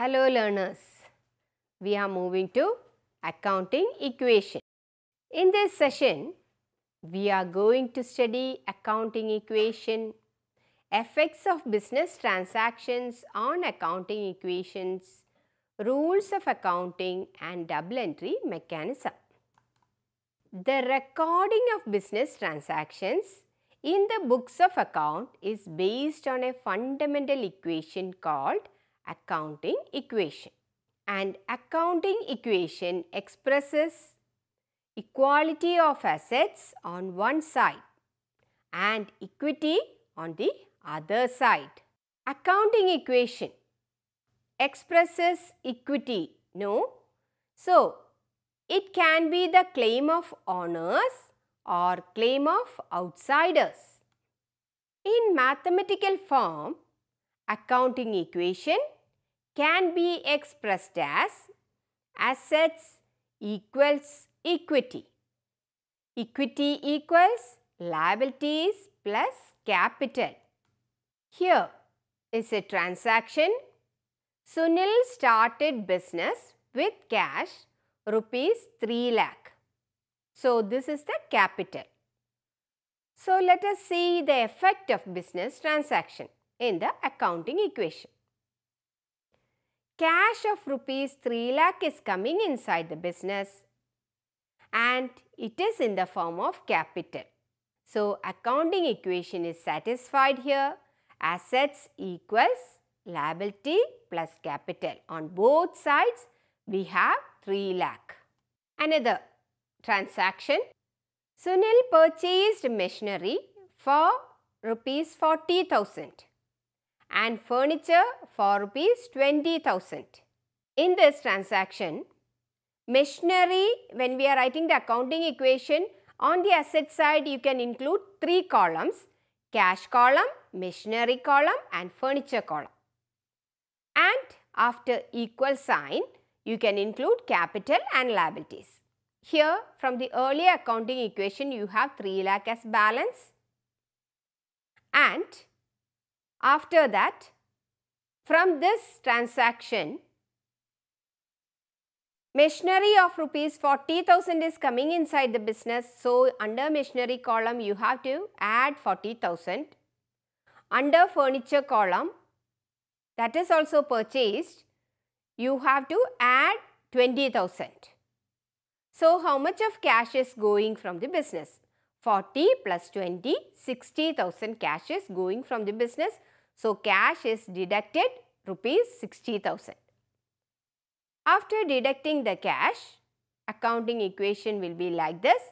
Hello learners, we are moving to accounting equation. In this session, we are going to study accounting equation, effects of business transactions on accounting equations, rules of accounting and double entry mechanism. The recording of business transactions in the books of account is based on a fundamental equation called accounting equation, and accounting equation expresses equality of assets on one side and equity on the other side. Accounting equation expresses equity, no? So, it can be the claim of owners or claim of outsiders. In mathematical form, accounting equation can be expressed as assets equals equity. Equity equals liabilities plus capital. Here is a transaction. Sunil started business with cash ₹3 lakh. So, this is the capital. So, let us see the effect of business transaction in the accounting equation. Cash of ₹3 lakh is coming inside the business and it is in the form of capital. So, accounting equation is satisfied here. Assets equals liability plus capital. On both sides, we have ₹3 lakh. Another transaction. Sunil purchased machinery for ₹40,000 and furniture for ₹20,000. In this transaction, machinery, when we are writing the accounting equation, on the asset side you can include three columns: cash column, machinery column and furniture column. And after equal sign, you can include capital and liabilities. Here from the earlier accounting equation you have ₹3 lakh as balance, and after that, from this transaction, machinery of ₹40,000 is coming inside the business. So, under machinery column, you have to add ₹40,000. Under furniture column, that is also purchased, you have to add $20,000. So, how much of cash is going from the business? 40 plus 20, 60,000 cash is going from the business. So, cash is deducted ₹60,000. After deducting the cash, accounting equation will be like this: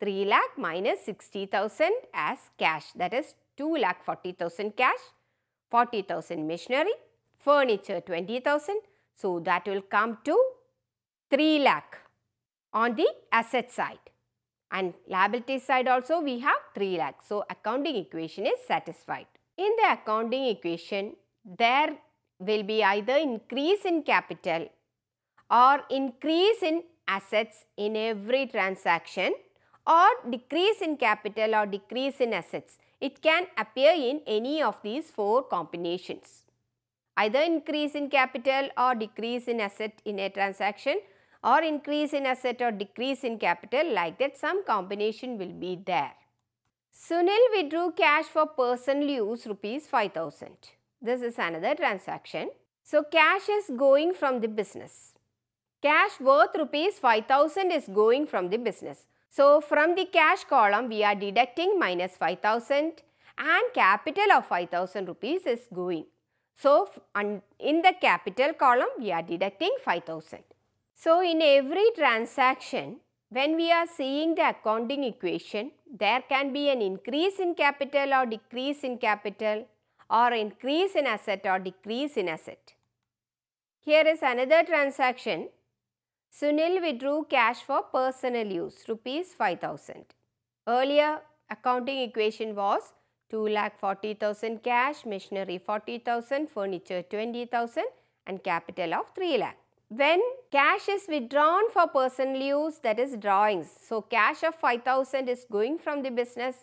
3 lakh minus 60,000 as cash, that is 2,40,000 cash, 40,000 machinery, furniture 20,000. So, that will come to 3 lakh on the asset side. And liability side also we have 3 lakh. So, accounting equation is satisfied. In the accounting equation, there will be either increase in capital or increase in assets in every transaction, or decrease in capital or decrease in assets. It can appear in any of these four combinations. Either increase in capital or decrease in asset in a transaction, or increase in asset or decrease in capital, like that some combination will be there. Sunil withdrew cash for personal use ₹5,000. This is another transaction. So, cash is going from the business. Cash worth ₹5,000 is going from the business. So, from the cash column we are deducting minus ₹5,000, and capital of ₹5,000 is going. So, in the capital column we are deducting ₹5,000. So, in every transaction, when we are seeing the accounting equation, there can be an increase in capital or decrease in capital, or increase in asset or decrease in asset. Here is another transaction. Sunil withdrew cash for personal use, ₹5,000. Earlier accounting equation was 2,40,000 cash, machinery 40,000, furniture 20,000 and capital of 3 lakh. When cash is withdrawn for personal use, that is drawings. So, cash of ₹5,000 is going from the business.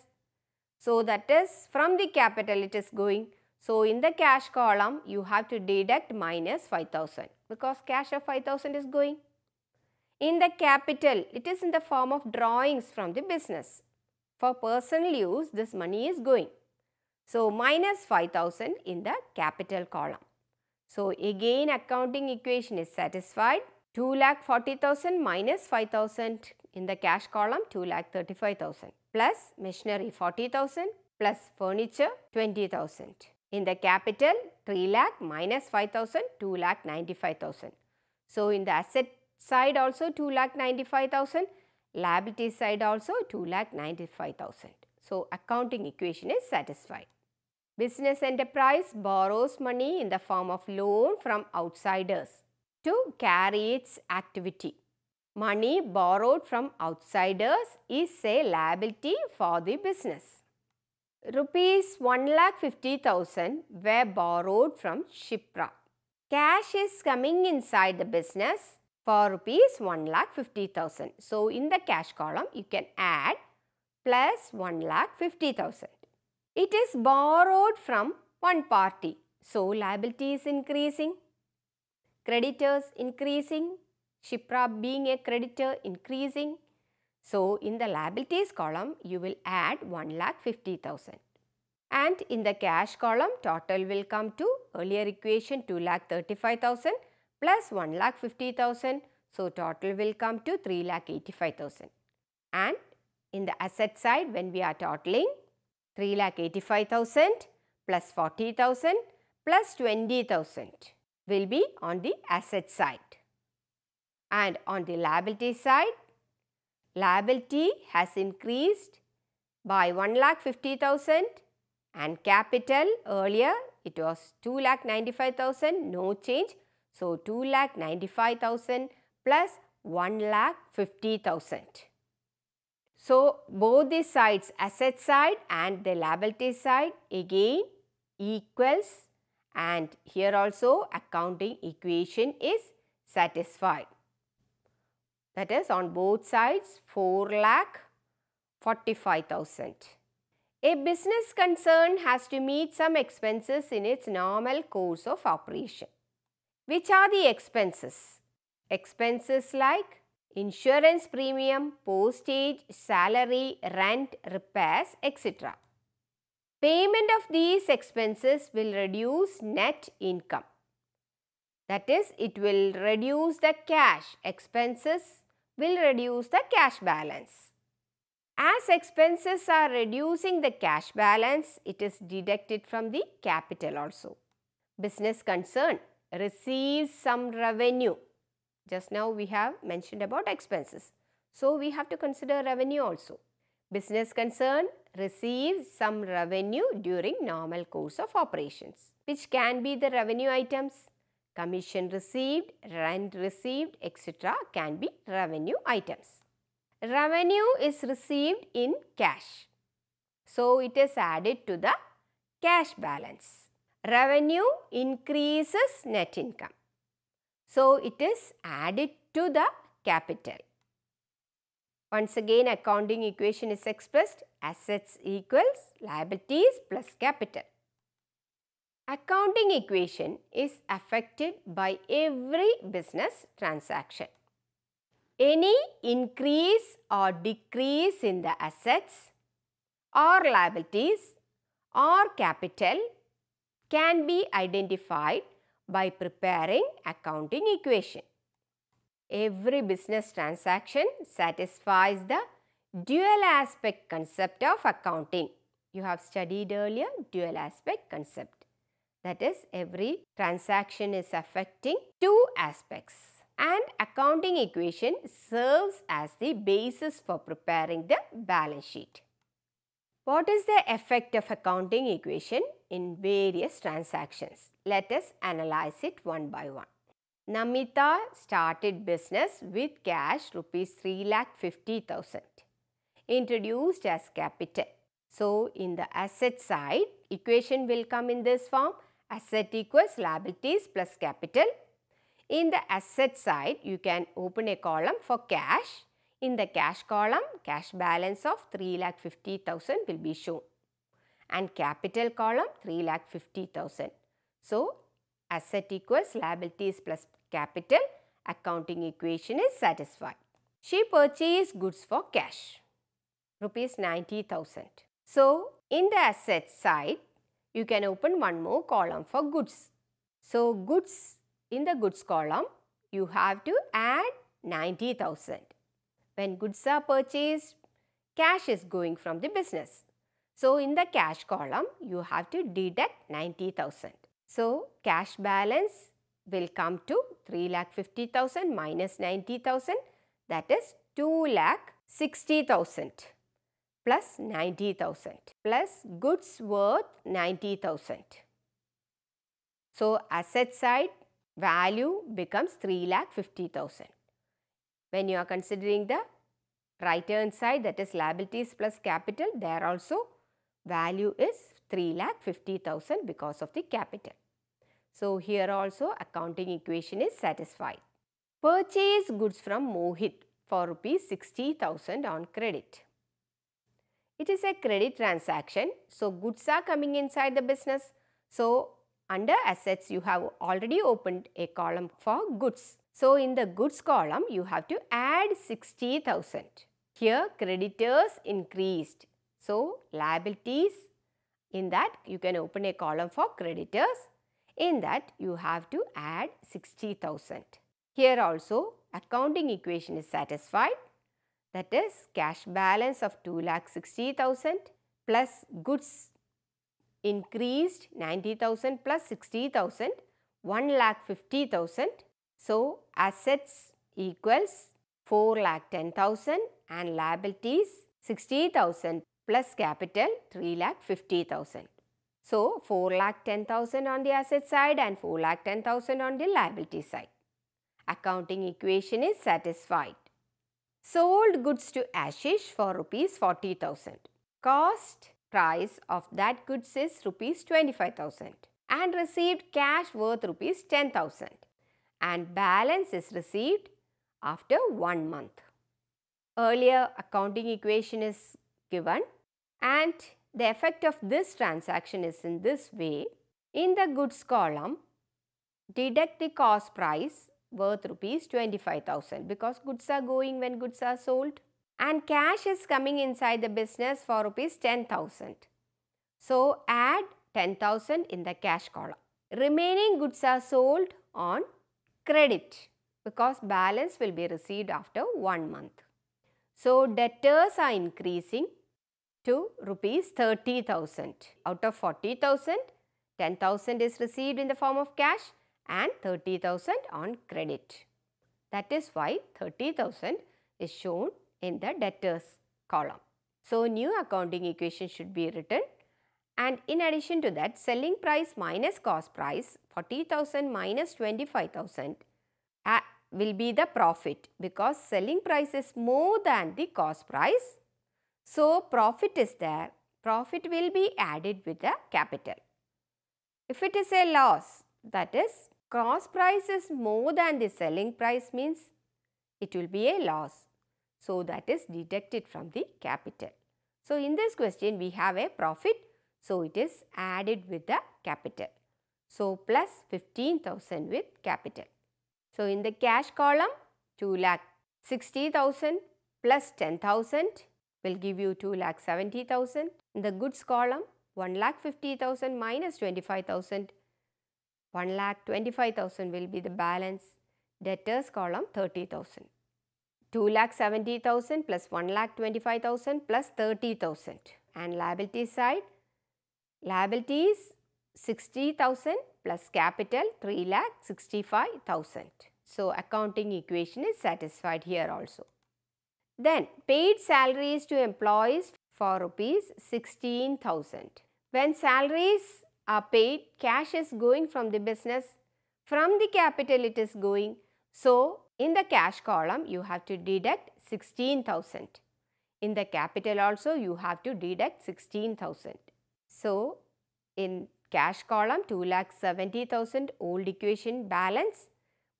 So, that is from the capital it is going. So, in the cash column, you have to deduct minus 5,000 because cash of 5,000 is going. In the capital, it is in the form of drawings from the business. For personal use, this money is going. So, minus 5,000 in the capital column. So, again accounting equation is satisfied. 2,40,000 minus 5,000 in the cash column, 2,35,000 plus machinery 40,000 plus furniture 20,000. In the capital, 3 lakh minus 5,000, 2,95,000. So, in the asset side also 2,95,000, liability side also 2,95,000. So, accounting equation is satisfied. Business enterprise borrows money in the form of loan from outsiders to carry its activity. Money borrowed from outsiders is a liability for the business. Rupees 1,50,000 were borrowed from Shipra. Cash is coming inside the business for rupees 1,50,000. So, in the cash column, you can add plus 1,50,000. It is borrowed from one party. So, liability is increasing, creditors increasing, Shipra being a creditor increasing. So, in the liabilities column, you will add 1,50,000. And in the cash column, total will come to earlier equation 2,35,000 plus 1,50,000. So, total will come to 3,85,000. And in the asset side, when we are totaling 3,85,000 plus 40,000 plus 20,000 will be on the asset side. And on the liability side, liability has increased by 1,50,000 and capital earlier it was 2,95,000, no change. So, 2,95,000 plus 1,50,000. So, both the sides, asset side and the liability side, again equals, and here also accounting equation is satisfied. That is on both sides 4,45,000. A business concern has to meet some expenses in its normal course of operation. Which are the expenses? Expenses like insurance premium, postage, salary, rent, repairs, etc. Payment of these expenses will reduce net income. That is, it will reduce the cash. Expenses will reduce the cash balance. As expenses are reducing the cash balance, it is deducted from the capital also. Business concern receives some revenue. Just now we have mentioned about expenses. So, we have to consider revenue also. Business concern receives some revenue during normal course of operations, which can be the revenue items. Commission received, rent received, etc. can be revenue items. Revenue is received in cash. So, it is added to the cash balance. Revenue increases net income. So, it is added to the capital. Once again, accounting equation is expressed. Assets equals liabilities plus capital. Accounting equation is affected by every business transaction. Any increase or decrease in the assets or liabilities or capital can be identified by preparing accounting equation. Every business transaction satisfies the dual aspect concept of accounting. You have studied earlier dual aspect concept. That is, every transaction is affecting two aspects, and accounting equation serves as the basis for preparing the balance sheet. What is the effect of accounting equation in various transactions? Let us analyze it one by one. Namita started business with cash rupees 3,50,000 introduced as capital. So, in the asset side, equation will come in this form. Asset equals liabilities plus capital. In the asset side, you can open a column for cash. In the cash column, cash balance of 3,50,000 will be shown. and capital column 3,50,000. So, asset equals liabilities plus capital, accounting equation is satisfied. She purchased goods for cash, rupees 90,000. So, in the asset side, you can open one more column for goods. So, goods, in the goods column, you have to add 90,000. When goods are purchased, cash is going from the business. So, in the cash column, you have to deduct 90,000. So, cash balance will come to 3,50,000 minus 90,000, that is 2,60,000 plus 90,000 plus goods worth 90,000. So, asset side value becomes 3,50,000. When you are considering the right hand side, that is liabilities plus capital, there also value is 3,50,000 because of the capital. So, here also accounting equation is satisfied. Purchase goods from Mohit for rupees 60,000 on credit. It is a credit transaction, so goods are coming inside the business. So, under assets, you have already opened a column for goods. So, in the goods column, you have to add 60,000. Here, creditors increased. So, liabilities, in that you can open a column for creditors. In that, you have to add 60,000. Here also, accounting equation is satisfied. That is, cash balance of 2,60,000 plus goods increased 90,000 plus 60,000, 1,50,000. So, assets equals 4,10,000 and liabilities 60,000 plus capital 3,50,000. So, 4,10,000 on the asset side and 4,10,000 on the liability side. Accounting equation is satisfied. Sold goods to Ashish for rupees 40,000. Cost price of that goods is rupees 25,000 and received cash worth rupees 10,000. And balance is received after 1 month. Earlier accounting equation is given and the effect of this transaction is in this way. In the goods column, deduct the cost price worth rupees 25,000 because goods are going when goods are sold and cash is coming inside the business for rupees 10,000. So, add 10,000 in the cash column. Remaining goods are sold on credit because balance will be received after 1 month. So, debtors are increasing to rupees 30,000. Out of 40,000, 10,000 is received in the form of cash and 30,000 on credit. That is why 30,000 is shown in the debtors column. So, new accounting equation should be written. And in addition to that, selling price minus cost price, 40,000 minus 25,000 will be the profit because selling price is more than the cost price. So, profit is there. Profit will be added with the capital. If it is a loss, that is, cost price is more than the selling price means it will be a loss. So, that is deducted from the capital. So, in this question, we have a profit. So, it is added with the capital. So, plus 15,000 with capital. So, in the cash column, 2,60,000 plus 10,000 will give you 2,70,000. In the goods column, 1,50,000 minus 25,000. 1,25,000 will be the balance. Debtors column, 30,000. 2,70,000 plus 1,25,000 plus 30,000. And liability side, liabilities 60,000 plus capital 3,65,000. So, accounting equation is satisfied here also. Then, paid salaries to employees for rupees 16,000. When salaries are paid, cash is going from the business. From the capital it is going. So, in the cash column, you have to deduct 16,000. In the capital also, you have to deduct 16,000. So, in cash column 2,70,000 old equation balance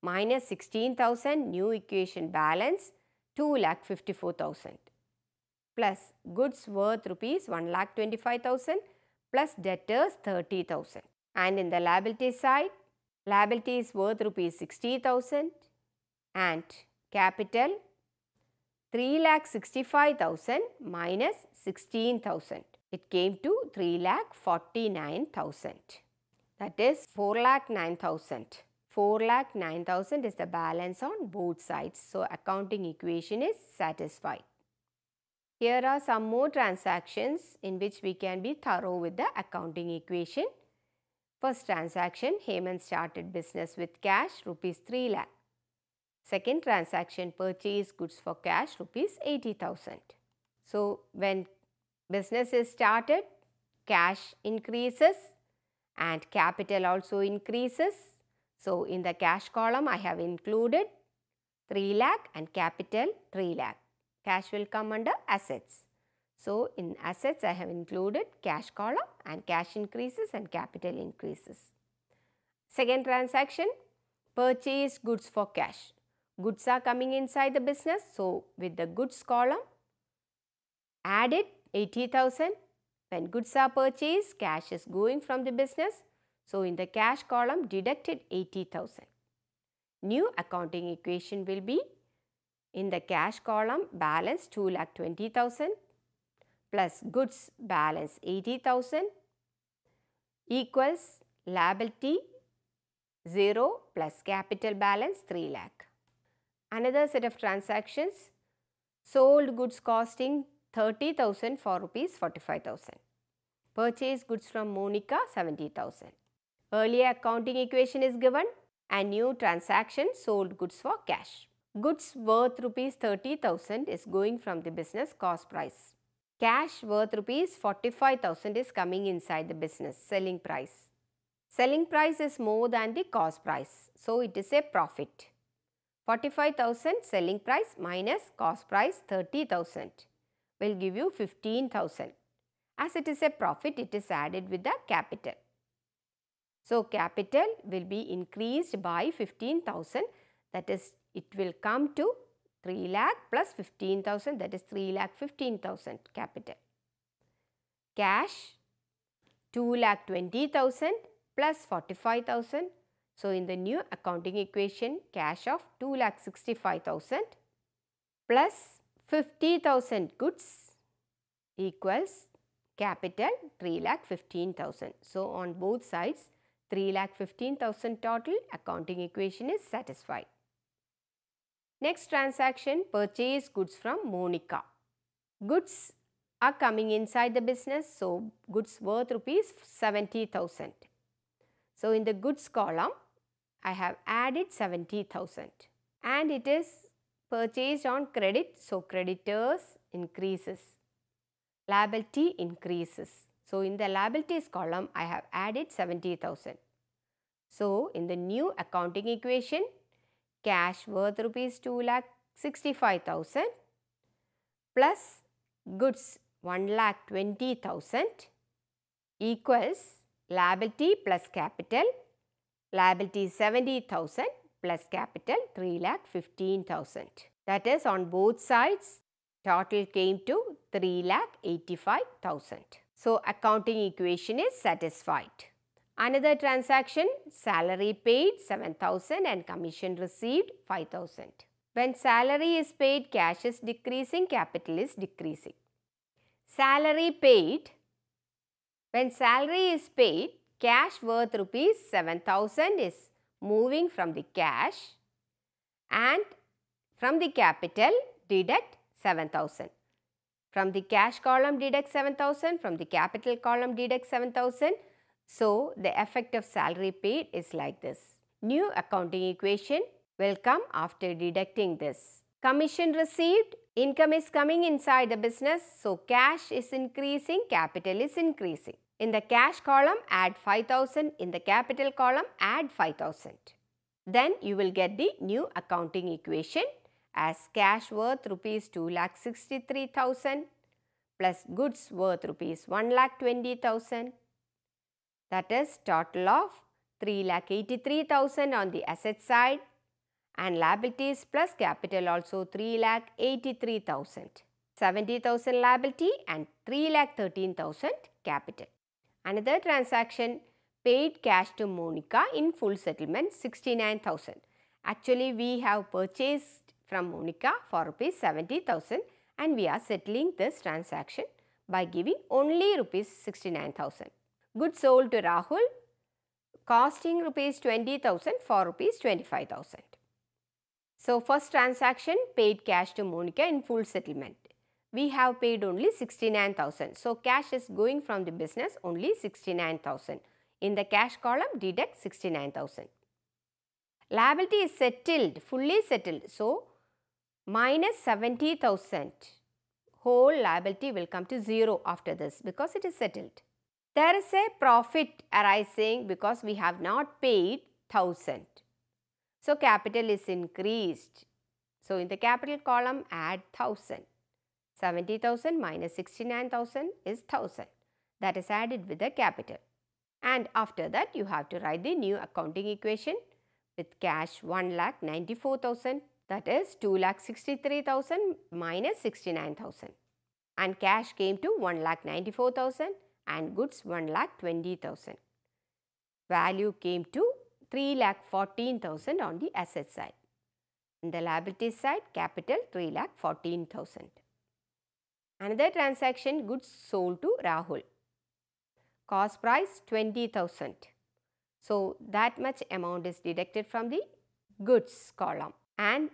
minus 16,000 new equation balance 2,54,000 plus goods worth rupees 1,25,000 plus debtors 30,000. And in the liability side, liability is worth rupees 60,000 and capital 3,65,000 minus 16,000. It came to 3,49,000. That is 4,09,000. 4,09,000 is the balance on both sides. So, accounting equation is satisfied. Here are some more transactions in which we can be thorough with the accounting equation. First transaction, Heyman started business with cash rupees 3 lakh. Second transaction, purchase goods for cash rupees 80,000. So, when business is started, cash increases and capital also increases. So, in the cash column, I have included 3 lakh and capital 3 lakh. Cash will come under assets. So, in assets, I have included cash column and cash increases and capital increases. Second transaction, purchase goods for cash. Goods are coming inside the business. So, with the goods column, add it 80,000. When goods are purchased, cash is going from the business. So, in the cash column, deducted 80,000. New accounting equation will be in the cash column balance 2,20,000 plus goods balance 80,000 equals liability 0 plus capital balance 3 lakh. Another set of transactions, sold goods costing 30,000 for rupees 45,000. Purchased goods from Monica 70,000. Earlier accounting equation is given and new transaction sold goods for cash. Goods worth rupees 30,000 is going from the business cost price. Cash worth rupees 45,000 is coming inside the business selling price. Selling price is more than the cost price. So, it is a profit. 45,000 selling price minus cost price 30,000 will give you 15,000. As it is a profit, it is added with the capital. So, capital will be increased by 15,000, that is it will come to 3 lakh plus 15,000, that is 3,15,000 capital. Cash 2,20,000 plus 45,000. So, in the new accounting equation, cash of 2,65,000 plus 50,000 goods equals capital 3,15,000. So, on both sides 3,15,000 total, accounting equation is satisfied. Next transaction, purchase goods from Monica. Goods are coming inside the business, so goods worth rupees 70,000. So, in the goods column, I have added 70,000 and it is purchased on credit, so creditors increases, liability increases. So, in the liabilities column, I have added 70,000. So, in the new accounting equation, cash worth rupees 2,65,000 plus goods 1,20,000 equals liability plus capital, liability 70,000 plus capital 3,15,000. That is on both sides total came to 3,85,000. So, accounting equation is satisfied. Another transaction, salary paid 7,000 and commission received 5,000. When salary is paid, cash is decreasing, capital is decreasing. Salary paid, when salary is paid, cash worth rupees 7,000 is moving from the cash and from the capital deduct 7,000. From the cash column deduct 7,000, from the capital column deduct 7,000. So, the effect of salary paid is like this. New accounting equation will come after deducting this. Commission received, income is coming inside the business. So, cash is increasing, capital is increasing. In the cash column, add 5,000. In the capital column, add 5,000. Then you will get the new accounting equation as cash worth rupees 2,63,000 plus goods worth rupees 1,20,000. That is total of 3,83,000 on the asset side and liabilities plus capital also 3,83,000. 70,000 liability and 3,13,000 capital. Another transaction, paid cash to Monica in full settlement 69,000. Actually, we have purchased from Monica for rupees 70,000 and we are settling this transaction by giving only rupees 69,000. Goods sold to Rahul costing rupees 20,000 for rupees 25,000. So, first transaction, paid cash to Monica in full settlement. We have paid only 69,000. So, cash is going from the business only 69,000. In the cash column, deduct 69,000. Liability is settled, fully settled. So, minus 70,000. Whole liability will come to 0 after this because it is settled. There is a profit arising because we have not paid 1,000. So, capital is increased. So, in the capital column, add 1,000. 70,000 minus 69,000 is 1,000. That is added with the capital. And after that, you have to write the new accounting equation with cash 1,94,000. That is 2,63,000 minus 69,000. And cash came to 1,94,000 and goods 1,20,000. Value came to 3,14,000 on the asset side. In the liability side, capital 3,14,000. Another transaction, goods sold to Rahul. Cost price 20,000. So, that much amount is deducted from the goods column. And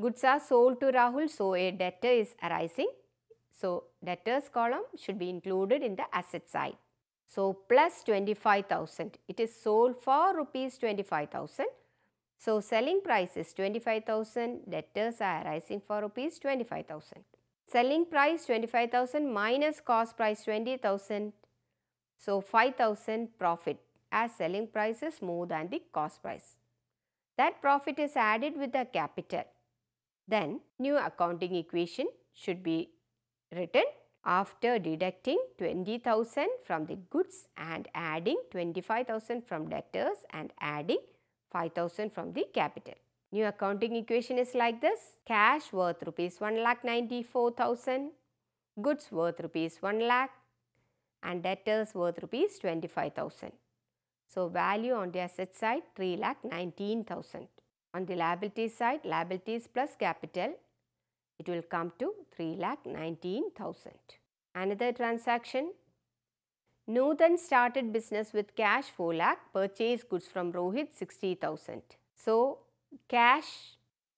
goods are sold to Rahul, so a debtor is arising. So, debtors column should be included in the asset side. So, plus 25,000. It is sold for rupees 25,000. So, selling price is 25,000. Debtors are arising for rupees 25,000. Selling price 25,000 minus cost price 20,000. So, 5,000 profit as selling price is more than the cost price. That profit is added with the capital. Then, new accounting equation should be written after deducting 20,000 from the goods and adding 25,000 from debtors and adding 5,000 from the capital. New accounting equation is like this. Cash worth rupees 1,94,000, goods worth rupees 1,00,000 and debtors worth rupees 25,000. So, value on the asset side 3,19,000. On the liability side, liabilities plus capital, it will come to 3,19,000. Another transaction, Nutan started business with cash 4,00,000, purchased goods from Rohit 60,000. So, cash,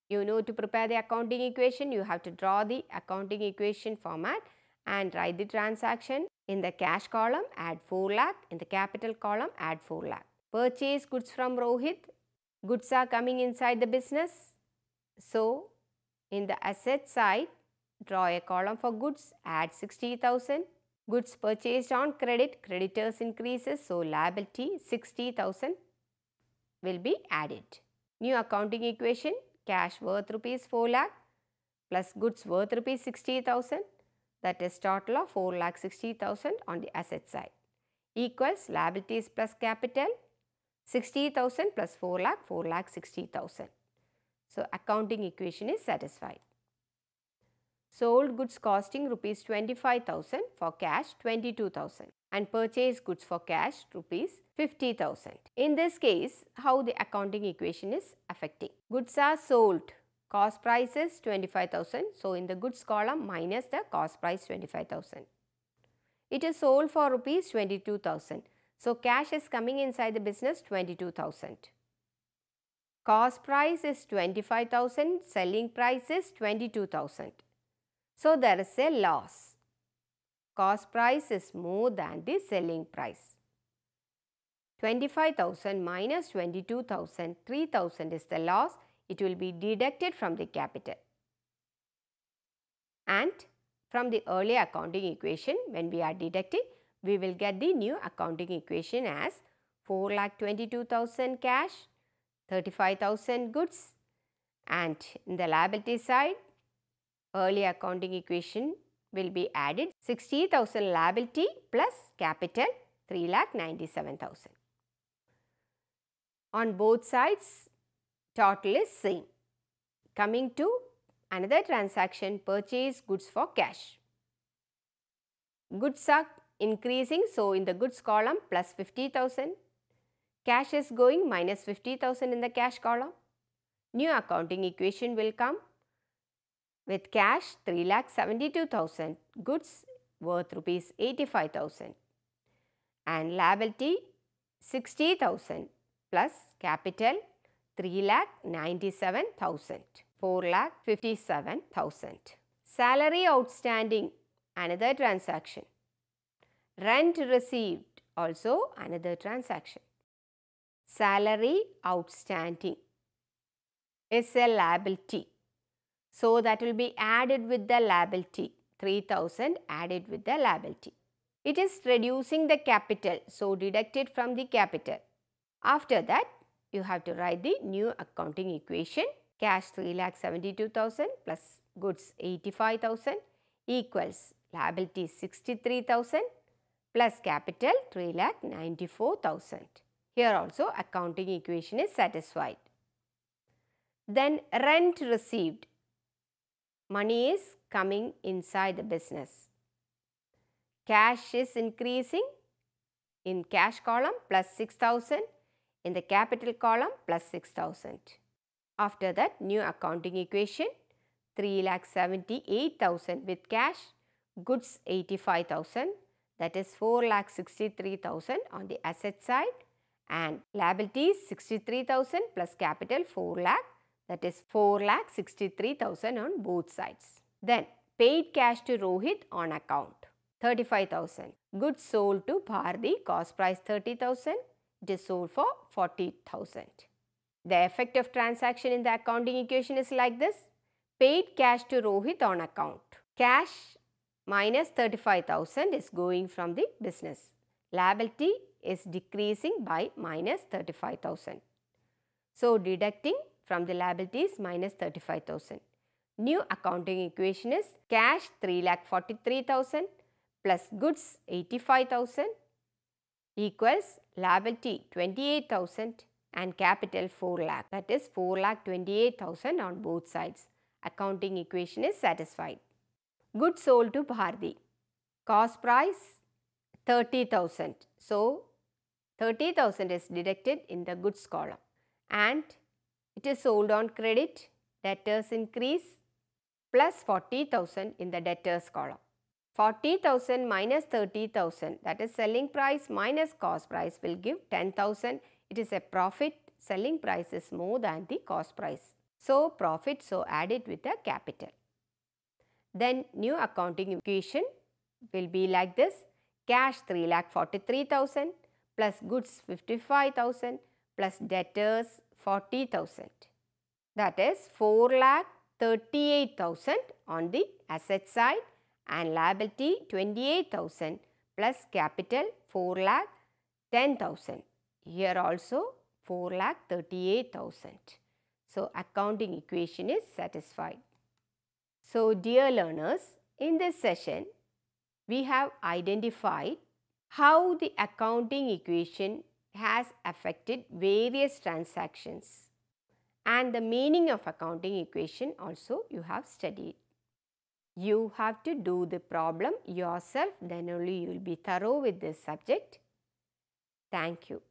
you know, to prepare the accounting equation, you have to draw the accounting equation format and write the transaction. In the cash column, add 4,00,000. In the capital column, add 4,00,000. Purchase goods from Rohit. Goods are coming inside the business. So, in the asset side, draw a column for goods, add 60,000. Goods purchased on credit, creditors increases, so liability 60,000 will be added. New accounting equation, cash worth rupees 4,00,000 plus goods worth rupees 60,000, that is total of 4,60,000 on the asset side equals liabilities plus capital 60,000 plus 4,00,000, 4,60,000. So, accounting equation is satisfied. Sold goods costing rupees 25,000 for cash 22,000 and purchased goods for cash rupees 50,000. In this case, how the accounting equation is affecting. Goods are sold. Cost price is 25,000. So, in the goods column minus the cost price 25,000. It is sold for rupees 22,000. So, cash is coming inside the business 22,000. Cost price is 25,000, selling price is 22,000. So, there is a loss. Cost price is more than the selling price. 25,000 minus 22,000, 3,000 is the loss. It will be deducted from the capital. And from the earlier accounting equation, when we are deducting, we will get the new accounting equation as 4,22,000 cash, 35,000 goods, and in the liability side, early accounting equation will be added 60,000 liability plus capital 3,97,000. On both sides, total is same. Coming to another transaction, purchase goods for cash. Goods are increasing. So, in the goods column plus 50,000, cash is going minus 50,000 in the cash column. New accounting equation will come with cash 3,72,000, goods worth rupees 85,000 and liability 60,000 plus capital 3,97,000, 4,57,000. Salary outstanding, another transaction. Rent received, also another transaction. Salary outstanding is a liability. So, that will be added with the liability. 3,000 added with the liability. It is reducing the capital. So, deduct it from the capital. After that, you have to write the new accounting equation. Cash 3,72,000 plus goods 85,000 equals liability 63,000 plus capital 3,94,000. Here also accounting equation is satisfied. Then rent received. Money is coming inside the business. Cash is increasing in cash column plus 6,000. In the capital column plus 6,000. After that, new accounting equation 3,78,000 with cash, goods 85,000, that is 4,63,000 on the asset side, and liabilities 63,000 plus capital 4 lakh, that is 4,63,000 on both sides. Then paid cash to Rohit on account 35,000, goods sold to Bharti, cost price 30,000. It is sold for 40,000. The effect of transaction in the accounting equation is like this. Paid cash to Rohit on account. Cash minus 35,000 is going from the business. Liability is decreasing by minus 35,000. So, deducting from the liabilities minus 35,000. New accounting equation is cash 3,43,000 plus goods 85,000. Equals liability 28,000 and capital 4 lakh, that is 4,28,000 on both sides. Accounting equation is satisfied. Goods sold to Bharti, cost price 30,000. So, 30,000 is deducted in the goods column and it is sold on credit, debtors increase plus 40,000 in the debtors column. 40,000 minus 30,000, that is selling price minus cost price will give 10,000. It is a profit. Selling price is more than the cost price. So, profit, so add it with the capital. Then new accounting equation will be like this. Cash 3,43,000 plus goods 55,000 plus debtors 40,000. That is 4,38,000 on the asset side. And liability 28,000 plus capital 4,10,000. Here also 4,38,000. So, accounting equation is satisfied. So, dear learners, in this session, we have identified how the accounting equation has affected various transactions and the meaning of accounting equation also you have studied. You have to do the problem yourself, then only you will be thorough with this subject. Thank you.